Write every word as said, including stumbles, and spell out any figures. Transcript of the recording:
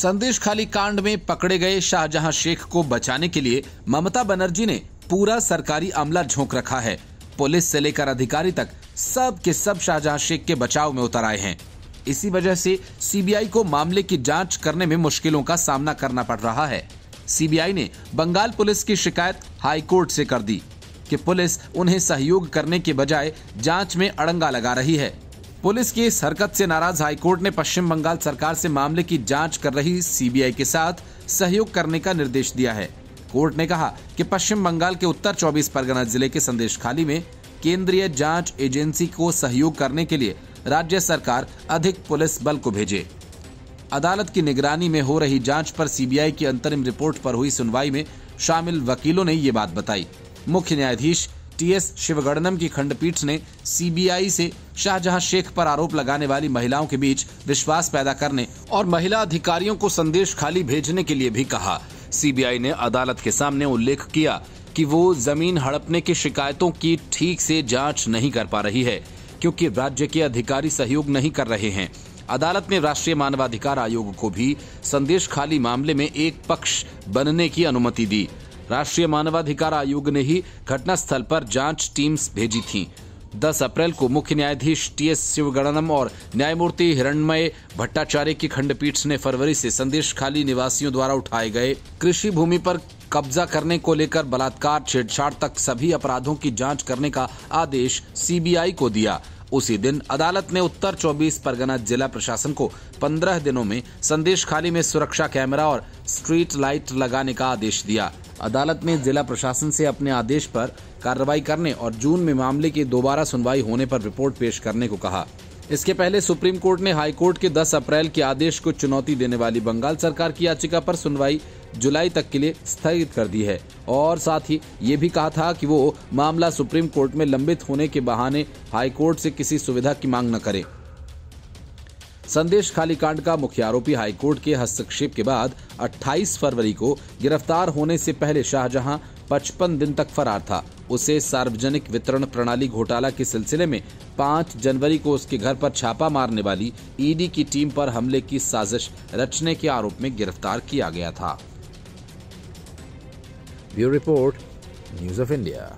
संदेशखाली कांड में पकड़े गए शाहजहां शेख को बचाने के लिए ममता बनर्जी ने पूरा सरकारी अमला झोंक रखा है। पुलिस से लेकर अधिकारी तक सब के सब शाहजहां शेख के बचाव में उतर आए हैं। इसी वजह से सीबीआई को मामले की जांच करने में मुश्किलों का सामना करना पड़ रहा है। सीबीआई ने बंगाल पुलिस की शिकायत हाईकोर्ट से कर दी कि पुलिस उन्हें सहयोग करने के बजाय जांच में अड़ंगा लगा रही है। पुलिस की इस हरकत से नाराज हाईकोर्ट ने पश्चिम बंगाल सरकार से मामले की जांच कर रही सीबीआई के साथ सहयोग करने का निर्देश दिया है। कोर्ट ने कहा कि पश्चिम बंगाल के उत्तर चौबीस परगना जिले के संदेशखाली में केंद्रीय जांच एजेंसी को सहयोग करने के लिए राज्य सरकार अधिक पुलिस बल को भेजे। अदालत की निगरानी में हो रही जांच पर सीबीआई की अंतरिम रिपोर्ट पर हुई सुनवाई में शामिल वकीलों ने ये बात बताई। मुख्य न्यायाधीश टी एस शिवगणंब की खंडपीठ ने सीबीआई से शाहजहां शेख पर आरोप लगाने वाली महिलाओं के बीच विश्वास पैदा करने और महिला अधिकारियों को संदेशखाली भेजने के लिए भी कहा। सीबीआई ने अदालत के सामने उल्लेख किया कि वो जमीन हड़पने की शिकायतों की ठीक से जांच नहीं कर पा रही है क्योंकि राज्य के अधिकारी सहयोग नहीं कर रहे हैं। अदालत ने राष्ट्रीय मानवाधिकार आयोग को भी संदेशखाली मामले में एक पक्ष बनने की अनुमति दी। राष्ट्रीय मानवाधिकार आयोग ने ही घटनास्थल पर जांच टीम्स भेजी थीं। दस अप्रैल को मुख्य न्यायाधीश टी एस शिवगणंब और न्यायमूर्ति हिरणमय भट्टाचार्य की खंडपीठ ने फरवरी से संदेशखाली निवासियों द्वारा उठाए गए कृषि भूमि पर कब्जा करने को लेकर बलात्कार, छेड़छाड़ तक सभी अपराधों की जांच करने का आदेश सीबीआई को दिया। उसी दिन अदालत ने उत्तर चौबीस परगना जिला प्रशासन को पंद्रह दिनों में संदेशखाली में सुरक्षा कैमरा और स्ट्रीट लाइट लगाने का आदेश दिया। अदालत ने जिला प्रशासन से अपने आदेश पर कार्रवाई करने और जून में मामले की दोबारा सुनवाई होने पर रिपोर्ट पेश करने को कहा। इसके पहले सुप्रीम कोर्ट ने हाई कोर्ट के दस अप्रैल के आदेश को चुनौती देने वाली बंगाल सरकार की याचिका पर सुनवाई जुलाई तक के लिए स्थगित कर दी है और साथ ही ये भी कहा था कि वो मामला सुप्रीम कोर्ट में लंबित होने के बहाने हाई कोर्ट से किसी सुविधा की मांग न करे। संदेशखाली कांड का मुख्य आरोपी हाईकोर्ट के हस्तक्षेप के बाद अट्ठाईस फरवरी को गिरफ्तार होने से पहले शाहजहां पचपन दिन तक फरार था। उसे सार्वजनिक वितरण प्रणाली घोटाला के सिलसिले में पाँच जनवरी को उसके घर पर छापा मारने वाली ईडी की टीम पर हमले की साजिश रचने के आरोप में गिरफ्तार किया गया था। Bureau report news of India.